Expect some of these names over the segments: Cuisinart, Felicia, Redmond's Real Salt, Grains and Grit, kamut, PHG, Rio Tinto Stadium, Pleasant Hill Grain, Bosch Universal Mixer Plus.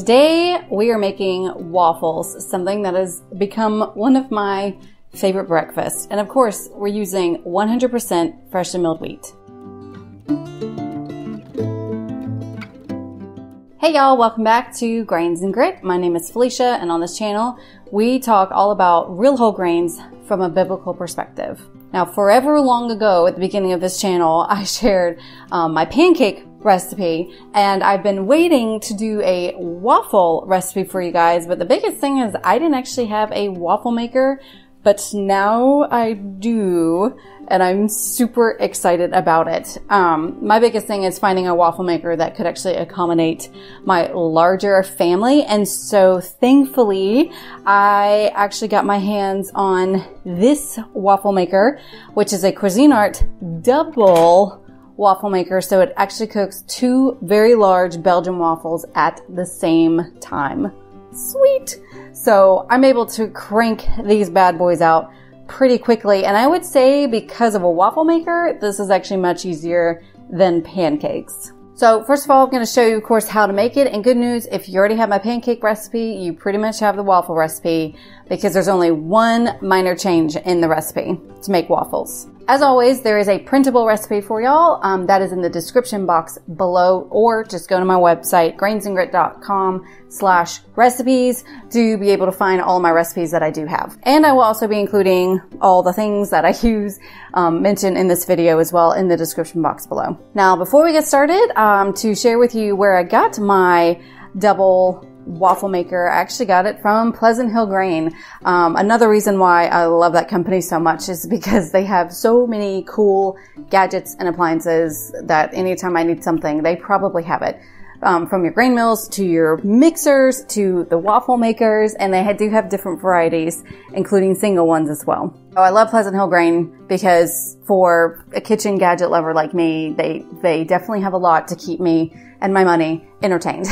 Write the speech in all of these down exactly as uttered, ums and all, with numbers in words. Today we are making waffles, something that has become one of my favorite breakfasts. And of course, we're using one hundred percent freshly milled wheat. Hey y'all, welcome back to Grains and Grit. My name is Felicia, and on this channel, we talk all about real whole grains from a biblical perspective. Now, forever long ago at the beginning of this channel, I shared um, my pancake recipe, and I've been waiting to do a waffle recipe for you guys, but the biggest thing is I didn't actually have a waffle maker, but now I do, and I'm super excited about it. Um, my biggest thing is finding a waffle maker that could actually accommodate my larger family, and so thankfully, I actually got my hands on this waffle maker, which is a Cuisinart double waffle maker, so it actually cooks two very large Belgian waffles at the same time. Sweet! So I'm able to crank these bad boys out pretty quickly, and I would say because of a waffle maker, this is actually much easier than pancakes. So first of all, I'm going to show you, of course, how to make it, and good news, if you already have my pancake recipe, you pretty much have the waffle recipe because there's only one minor change in the recipe to make waffles. As always, there is a printable recipe for y'all um, that is in the description box below, or just go to my website, grains and grit dot com slash recipes, to be able to find all my recipes that I do have. And I will also be including all the things that I use um, mentioned in this video as well in the description box below. Now, before we get started, um, to share with you where I got my double waffle maker. I actually got it from Pleasant Hill Grain. Um, another reason why I love that company so much is because they have so many cool gadgets and appliances that anytime I need something, they probably have it. Um, from your grain mills to your mixers to the waffle makers, and they do have different varieties, including single ones as well. Oh, I love Pleasant Hill Grain because for a kitchen gadget lover like me, they they definitely have a lot to keep me and my money entertained.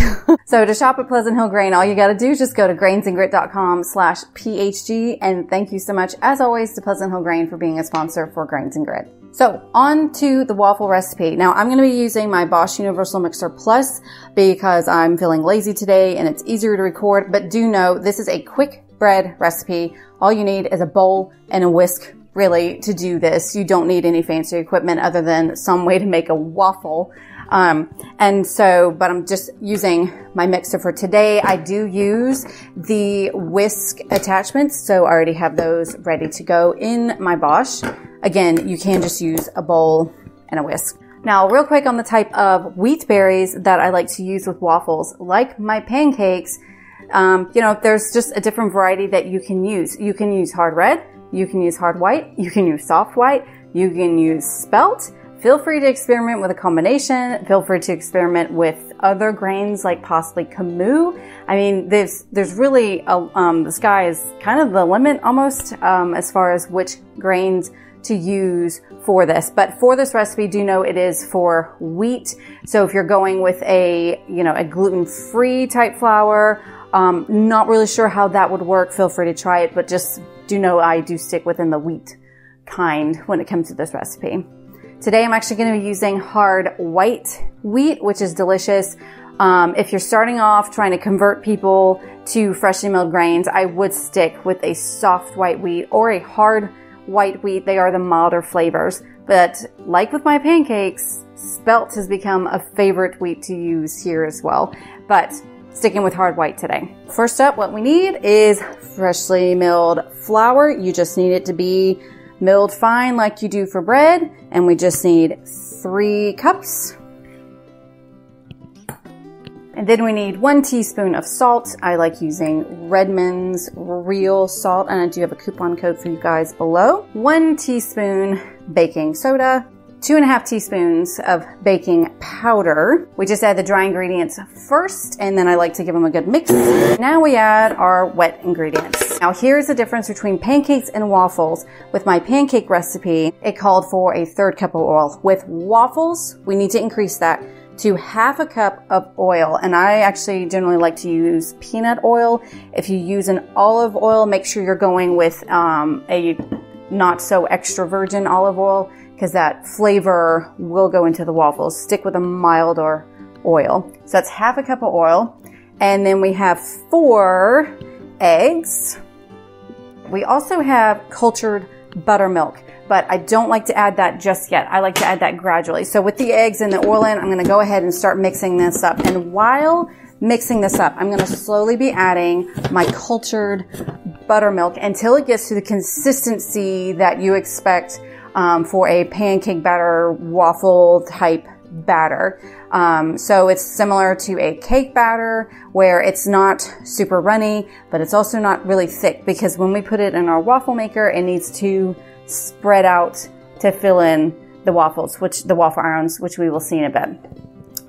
So to shop at Pleasant Hill Grain, all you got to do is just go to grains and grit dot com slash P H G, and thank you so much, as always, to Pleasant Hill Grain for being a sponsor for Grains and Grit. So on to the waffle recipe. Now I'm going to be using my Bosch Universal Mixer Plus because I'm feeling lazy today and it's easier to record, but do know this is a quick bread recipe. All you need is a bowl and a whisk really to do this. You don't need any fancy equipment other than some way to make a waffle. Um, and so, but I'm just using my mixer for today. I do use the whisk attachments, so I already have those ready to go in my Bosch. Again, you can just use a bowl and a whisk. Now, real quick on the type of wheat berries that I like to use with waffles, like my pancakes, um, you know, there's just a different variety that you can use. You can use hard red, you can use hard white, you can use soft white, you can use spelt. Feel free to experiment with a combination. Feel free to experiment with other grains like possibly kamut. I mean, there's, there's really, a, um, the sky is kind of the limit almost um, as far as which grains to use for this. But for this recipe, do know it is for wheat. So if you're going with a, you know, a gluten-free type flour, um, not really sure how that would work, feel free to try it. But just do know I do stick within the wheat kind when it comes to this recipe. Today I'm actually going to be using hard white wheat, which is delicious. Um, if you're starting off trying to convert people to freshly milled grains, I would stick with a soft white wheat or a hard white wheat. They are the milder flavors. But like with my pancakes, spelt has become a favorite wheat to use here as well. But sticking with hard white today. First up, what we need is freshly milled flour. You just need it to be milled fine like you do for bread, and we just need three cups. And then we need one teaspoon of salt. I like using Redmond's Real Salt, and I do have a coupon code for you guys below. One teaspoon baking soda, two and a half teaspoons of baking powder. We just add the dry ingredients first, and then I like to give them a good mix. Now we add our wet ingredients. Now here's the difference between pancakes and waffles. With my pancake recipe, it called for a third cup of oil. With waffles, we need to increase that to half a cup of oil, and I actually generally like to use peanut oil. If you use an olive oil, make sure you're going with um, a not so extra virgin olive oil, because that flavor will go into the waffles. Stick with a milder oil. So that's half a cup of oil. And then we have four eggs. We also have cultured buttermilk, but I don't like to add that just yet. I like to add that gradually. So with the eggs and the oil in, I'm gonna go ahead and start mixing this up. And while mixing this up, I'm gonna slowly be adding my cultured buttermilk until it gets to the consistency that you expect um, for a pancake batter, waffle type batter. Um, so it's similar to a cake batter where it's not super runny, but it's also not really thick, because when we put it in our waffle maker, it needs to spread out to fill in the waffles, which the waffle irons, which we will see in a bit.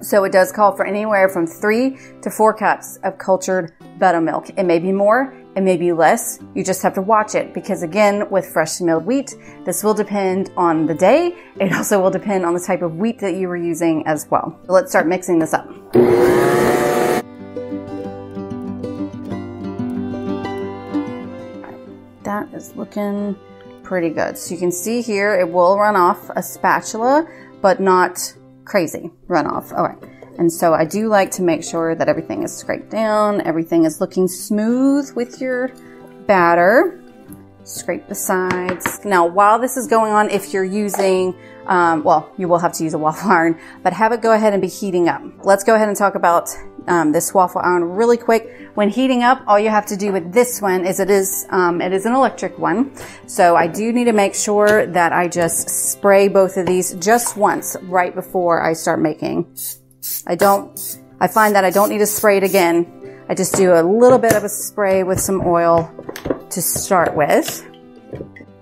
So it does call for anywhere from three to four cups of cultured buttermilk. It may be more, it may be less. You just have to watch it, because again, with fresh milled wheat, this will depend on the day. It also will depend on the type of wheat that you were using as well. So let's start mixing this up. That is looking pretty good. So you can see here, it will run off a spatula, but not crazy runoff. All right. And so I do like to make sure that everything is scraped down. Everything is looking smooth with your batter. Scrape the sides. Now, while this is going on, if you're using, um, well, you will have to use a waffle iron, but have it go ahead and be heating up. Let's go ahead and talk about um, this waffle iron really quick. When heating up, all you have to do with this one is it is, um, it is an electric one. So I do need to make sure that I just spray both of these just once right before I start making. I don't, I find that I don't need to spray it again. I just do a little bit of a spray with some oil to start with.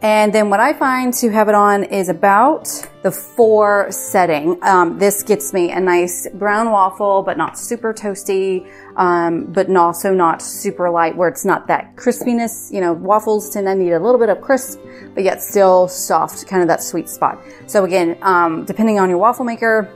And then what I find to have it on is about the four setting. Um, this gets me a nice brown waffle, but not super toasty, um, but also not super light where it's not that crispiness. You know, waffles tend to need a little bit of crisp, but yet still soft, kind of that sweet spot. So again, um, depending on your waffle maker,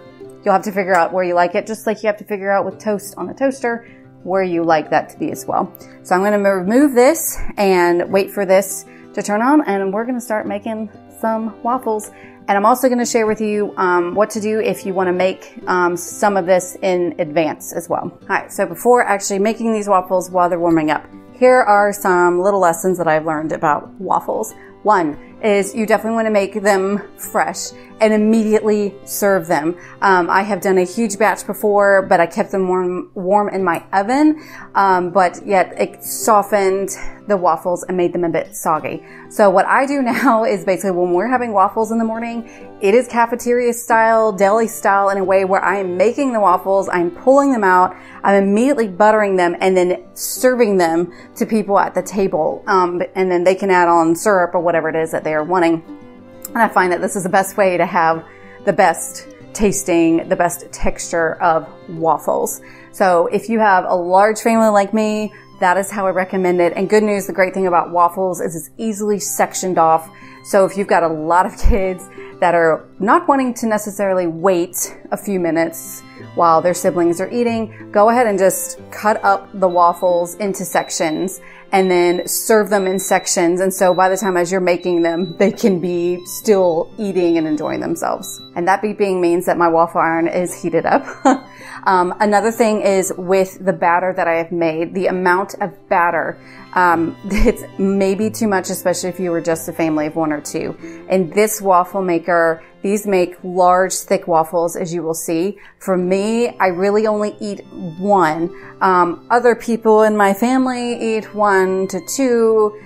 you'll have to figure out where you like it, just like you have to figure out with toast on the toaster where you like that to be as well. So I'm going to remove this and wait for this to turn on, and we're going to start making some waffles. And I'm also going to share with you um, what to do if you want to make um, some of this in advance as well. All right, so before actually making these waffles while they're warming up, here are some little lessons that I've learned about waffles. One is you definitely want to make them fresh and immediately serve them. Um, I have done a huge batch before, but I kept them warm, warm in my oven, um, but yet it softened the waffles and made them a bit soggy. So what I do now is basically when we're having waffles in the morning, it is cafeteria style, deli style, in a way where I'm making the waffles, I'm pulling them out, I'm immediately buttering them and then serving them to people at the table. Um, and then they can add on syrup or whatever it is that they are wanting. And I find that this is the best way to have the best tasting, the best texture of waffles. So if you have a large family like me, that is how I recommend it. And good news, the great thing about waffles is it's easily sectioned off. So if you've got a lot of kids that are not wanting to necessarily wait a few minutes while their siblings are eating, go ahead and just cut up the waffles into sections and then serve them in sections. And so by the time as you're making them, they can be still eating and enjoying themselves. And that beeping means that my waffle iron is heated up. um, another thing is with the batter that I have made, the amount of batter, um, it's maybe too much, especially if you were just a family of one or two. And this waffle maker, these make large, thick waffles, as you will see. For me, I really only eat one. Um, other people in my family eat one to two.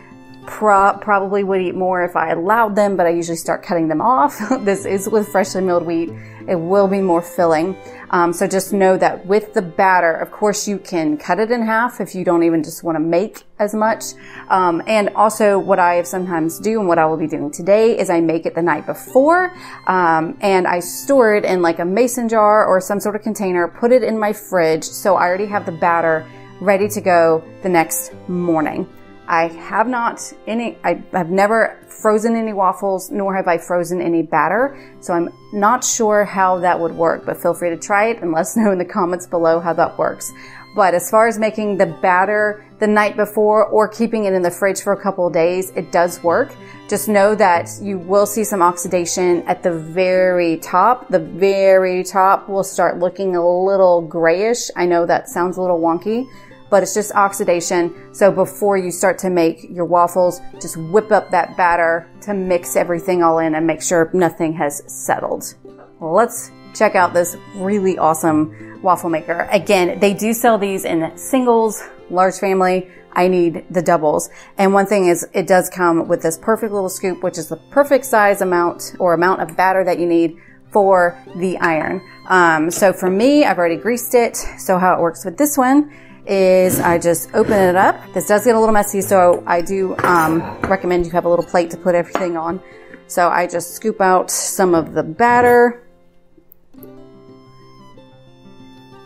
Pro probably would eat more if I allowed them, but I usually start cutting them off. This is with freshly milled wheat. It will be more filling. Um, so just know that with the batter, of course, you can cut it in half if you don't even just want to make as much. Um, and also what I sometimes do and what I will be doing today is I make it the night before, um, and I store it in like a mason jar or some sort of container, put it in my fridge. So I already have the batter ready to go the next morning. I have not any, I have never frozen any waffles, nor have I frozen any batter. So I'm not sure how that would work, but feel free to try it and let us know in the comments below how that works. But as far as making the batter the night before or keeping it in the fridge for a couple of days, it does work. Just know that you will see some oxidation at the very top. The very top will start looking a little grayish. I know that sounds a little wonky, but it's just oxidation. So before you start to make your waffles, just whip up that batter to mix everything all in and make sure nothing has settled. Well, let's check out this really awesome waffle maker. Again, they do sell these in singles, large family. I need the doubles. And one thing is, it does come with this perfect little scoop, which is the perfect size amount or amount of batter that you need for the iron. Um, so for me, I've already greased it. So how it works with this one is I just open it up. This does get a little messy, so I do um, recommend you have a little plate to put everything on. So I just scoop out some of the batter,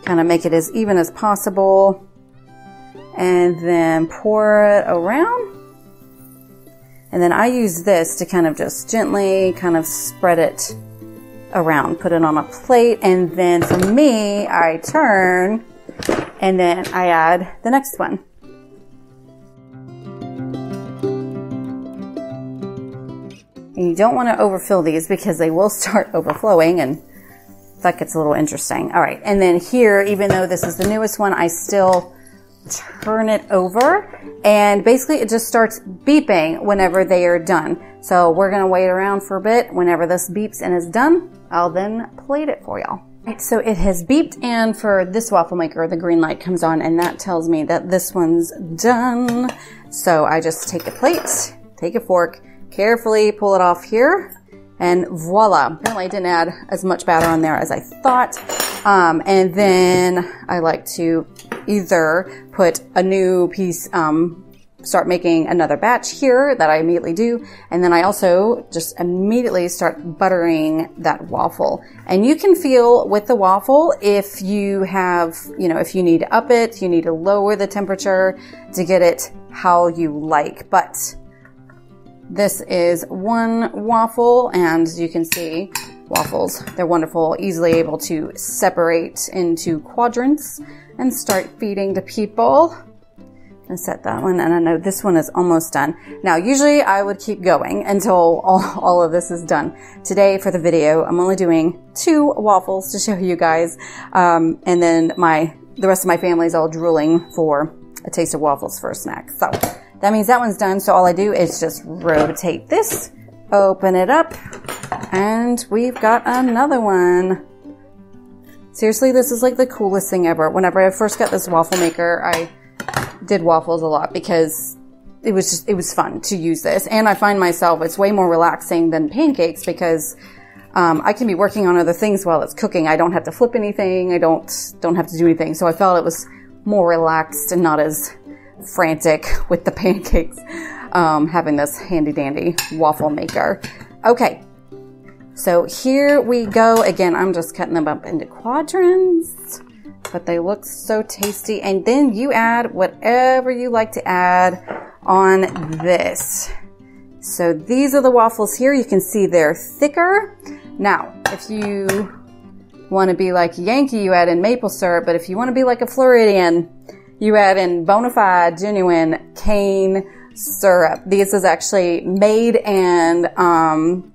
kind of make it as even as possible, and then pour it around. And then I use this to kind of just gently kind of spread it around, put it on a plate, and then for me, I turn and then I add the next one. And you don't want to overfill these because they will start overflowing, and that gets a little interesting. All right, and then here, even though this is the newest one, I still turn it over, and basically it just starts beeping whenever they are done. So we're gonna wait around for a bit. Whenever this beeps and is done, I'll then plate it for y'all. Right, so it has beeped, and for this waffle maker, the green light comes on, and that tells me that this one's done. So I just take a plate, take a fork, carefully pull it off here, and voila. Apparently I didn't add as much batter on there as I thought. Um, and then I like to either put a new piece, um, start making another batch here that I immediately do. And then I also just immediately start buttering that waffle. And you can feel with the waffle if you have, you know, if you need to up it, you need to lower the temperature to get it how you like. But this is one waffle, and you can see waffles, they're wonderful, easily able to separate into quadrants and start feeding to people. And set that one, and I know this one is almost done. Now, usually I would keep going until all, all of this is done. Today for the video, I'm only doing two waffles to show you guys, um, and then my the rest of my family is all drooling for a taste of waffles for a snack. So that means that one's done. So all I do is just rotate this, open it up, and we've got another one. Seriously, this is like the coolest thing ever. Whenever I first got this waffle maker, I did waffles a lot because it was just, it was fun to use this. And I find myself, it's way more relaxing than pancakes because um, I can be working on other things while it's cooking. I don't have to flip anything. I don't, don't have to do anything. So I felt it was more relaxed and not as frantic with the pancakes, um, having this handy dandy waffle maker. Okay. So here we go. Again, I'm just cutting them up into quadrants, but they look so tasty. And then you add whatever you like to add on this. So these are the waffles here. You can see they're thicker. Now, if you want to be like Yankee, you add in maple syrup, but if you want to be like a Floridian, you add in bona fide, genuine cane syrup. This is actually made, and um,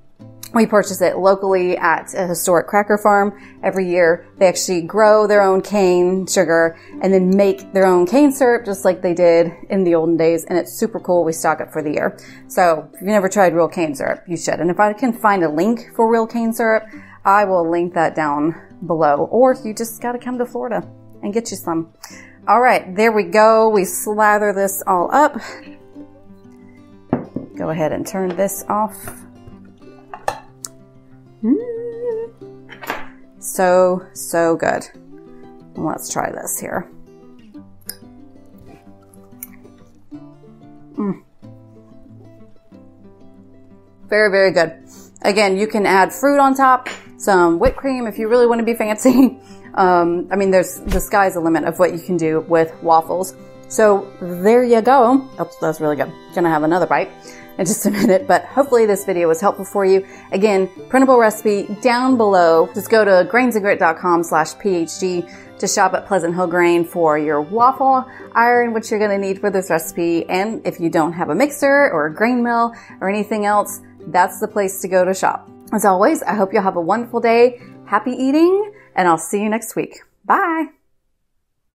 we purchase it locally at a historic cracker farm every year. They actually grow their own cane sugar and then make their own cane syrup just like they did in the olden days. And it's super cool. We stock it for the year. So if you've never tried real cane syrup, you should. And if I can find a link for real cane syrup, I will link that down below. Or you just got to come to Florida and get you some. All right, there we go. We slather this all up. Go ahead and turn this off. So, so good. And let's try this here. Mm. Very, very good. Again, you can add fruit on top, some whipped cream if you really want to be fancy. Um, I mean, there's the sky's the limit of what you can do with waffles. So there you go. Oops, that's really good. Gonna have another bite in just a minute, but hopefully this video was helpful for you. Again, printable recipe down below. Just go to grains and grit dot com slash P H D to shop at Pleasant Hill Grain for your waffle iron, which you're going to need for this recipe. And if you don't have a mixer or a grain mill or anything else, that's the place to go to shop. As always, I hope you'll have a wonderful day. Happy eating, and I'll see you next week. Bye.